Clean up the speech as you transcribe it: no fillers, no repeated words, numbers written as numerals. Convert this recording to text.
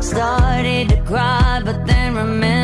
Started to cry, but then remember